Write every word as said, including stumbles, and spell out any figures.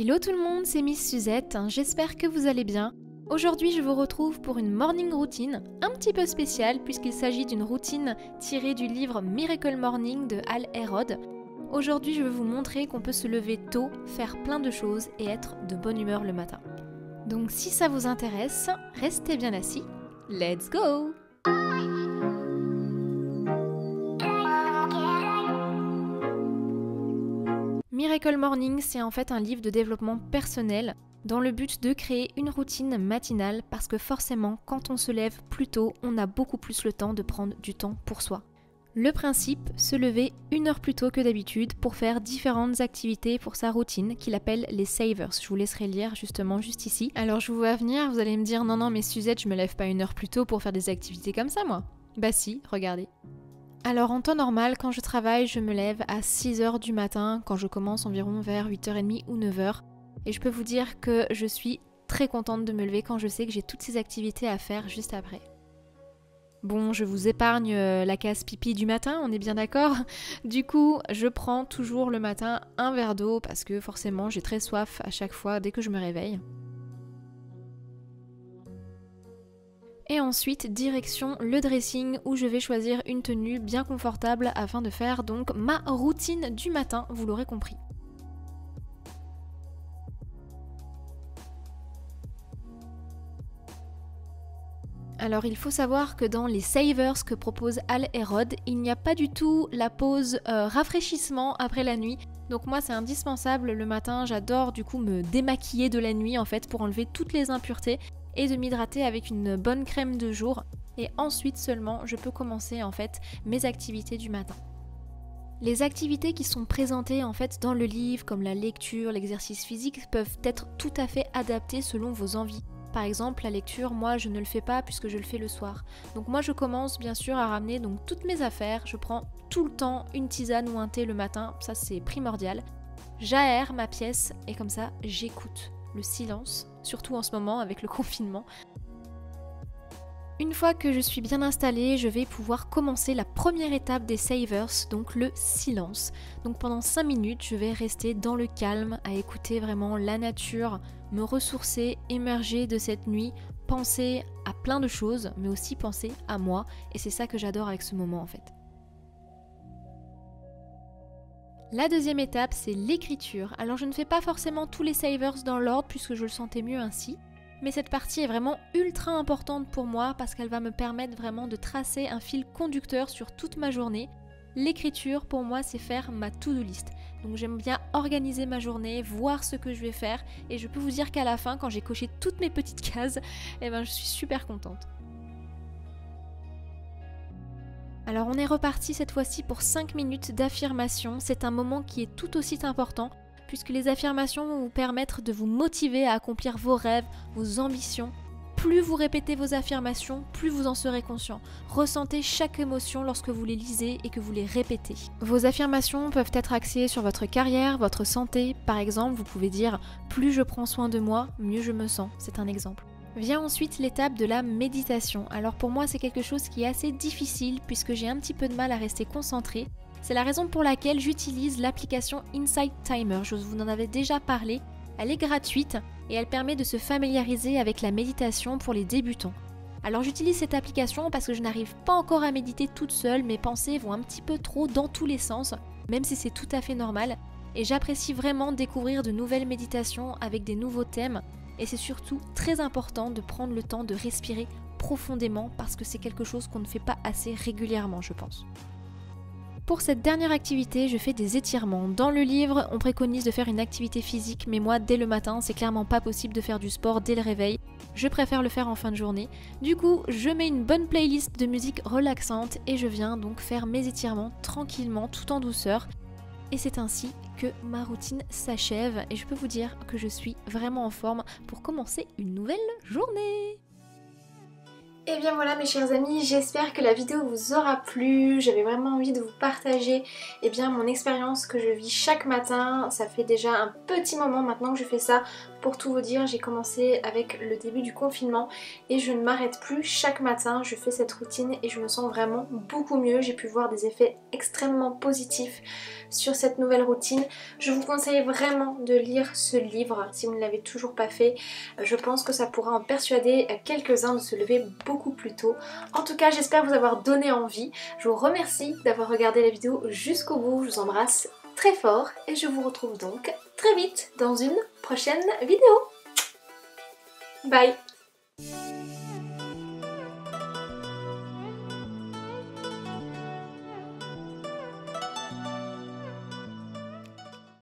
Hello tout le monde, c'est Miss Suzette, j'espère que vous allez bien. Aujourd'hui je vous retrouve pour une morning routine un petit peu spéciale puisqu'il s'agit d'une routine tirée du livre Miracle Morning de Hal Elrod. Aujourd'hui je vais vous montrer qu'on peut se lever tôt, faire plein de choses et être de bonne humeur le matin. Donc si ça vous intéresse, restez bien assis, let's go! Miracle Morning, c'est en fait un livre de développement personnel dans le but de créer une routine matinale parce que forcément, quand on se lève plus tôt, on a beaucoup plus le temps de prendre du temps pour soi. Le principe, se lever une heure plus tôt que d'habitude pour faire différentes activités pour sa routine qu'il appelle les savers. Je vous laisserai lire justement juste ici. Alors je vous vois venir, vous allez me dire « Non, non, mais Suzette, je me lève pas une heure plus tôt pour faire des activités comme ça, moi !» Bah si, regardez. Alors en temps normal, quand je travaille, je me lève à six heures du matin, quand je commence environ vers huit heures trente ou neuf heures. Et je peux vous dire que je suis très contente de me lever quand je sais que j'ai toutes ces activités à faire juste après. Bon, je vous épargne la case pipi du matin, on est bien d'accord? Du coup, je prends toujours le matin un verre d'eau parce que forcément j'ai très soif à chaque fois dès que je me réveille. Et ensuite, direction le dressing où je vais choisir une tenue bien confortable afin de faire donc ma routine du matin, vous l'aurez compris. Alors il faut savoir que dans les savers que propose Hal Elrod, il n'y a pas du tout la pause euh, rafraîchissement après la nuit. Donc moi c'est indispensable le matin, j'adore du coup me démaquiller de la nuit en fait pour enlever toutes les impuretés et de m'hydrater avec une bonne crème de jour. Et ensuite seulement je peux commencer en fait mes activités du matin. Les activités qui sont présentées en fait dans le livre comme la lecture, l'exercice physique peuvent être tout à fait adaptées selon vos envies. Par exemple, la lecture, moi je ne le fais pas puisque je le fais le soir. Donc moi je commence bien sûr à ramener donc toutes mes affaires, je prends tout le temps une tisane ou un thé le matin, ça c'est primordial. J'aère ma pièce et comme ça j'écoute le silence, surtout en ce moment avec le confinement. Une fois que je suis bien installée, je vais pouvoir commencer la première étape des savers, donc le silence. Donc pendant cinq minutes, je vais rester dans le calme, à écouter vraiment la nature, me ressourcer, émerger de cette nuit, penser à plein de choses, mais aussi penser à moi. Et c'est ça que j'adore avec ce moment en fait. La deuxième étape, c'est l'écriture. Alors je ne fais pas forcément tous les savers dans l'ordre puisque je le sentais mieux ainsi. Mais cette partie est vraiment ultra importante pour moi parce qu'elle va me permettre vraiment de tracer un fil conducteur sur toute ma journée. L'écriture, pour moi, c'est faire ma to-do list. Donc j'aime bien organiser ma journée, voir ce que je vais faire et je peux vous dire qu'à la fin, quand j'ai coché toutes mes petites cases, eh ben, je suis super contente. Alors on est reparti cette fois-ci pour cinq minutes d'affirmation. C'est un moment qui est tout aussi important, puisque les affirmations vont vous permettre de vous motiver à accomplir vos rêves, vos ambitions. Plus vous répétez vos affirmations, plus vous en serez conscient. Ressentez chaque émotion lorsque vous les lisez et que vous les répétez. Vos affirmations peuvent être axées sur votre carrière, votre santé. Par exemple, vous pouvez dire « Plus je prends soin de moi, mieux je me sens ». C'est un exemple. Vient ensuite l'étape de la méditation. Alors pour moi, c'est quelque chose qui est assez difficile puisque j'ai un petit peu de mal à rester concentrée. C'est la raison pour laquelle j'utilise l'application Insight Timer, je vous en avais déjà parlé, elle est gratuite et elle permet de se familiariser avec la méditation pour les débutants. Alors j'utilise cette application parce que je n'arrive pas encore à méditer toute seule, mes pensées vont un petit peu trop dans tous les sens, même si c'est tout à fait normal, et j'apprécie vraiment découvrir de nouvelles méditations avec des nouveaux thèmes, et c'est surtout très important de prendre le temps de respirer profondément parce que c'est quelque chose qu'on ne fait pas assez régulièrement, je pense. Pour cette dernière activité, je fais des étirements. Dans le livre, on préconise de faire une activité physique, mais moi, dès le matin, c'est clairement pas possible de faire du sport dès le réveil. Je préfère le faire en fin de journée. Du coup, je mets une bonne playlist de musique relaxante et je viens donc faire mes étirements tranquillement, tout en douceur. Et c'est ainsi que ma routine s'achève et je peux vous dire que je suis vraiment en forme pour commencer une nouvelle journée. Et eh bien voilà mes chers amis, j'espère que la vidéo vous aura plu, j'avais vraiment envie de vous partager eh bien, mon expérience que je vis chaque matin, ça fait déjà un petit moment maintenant que je fais ça Pour tout vous dire, j'ai commencé avec le début du confinement et je ne m'arrête plus. Chaque matin, je fais cette routine et je me sens vraiment beaucoup mieux. J'ai pu voir des effets extrêmement positifs sur cette nouvelle routine. Je vous conseille vraiment de lire ce livre si vous ne l'avez toujours pas fait. Je pense que ça pourra en persuader quelques-uns de se lever beaucoup plus tôt. En tout cas, j'espère vous avoir donné envie. Je vous remercie d'avoir regardé la vidéo jusqu'au bout. Je vous embrasse très fort et je vous retrouve donc très vite dans une prochaine vidéo. Bye!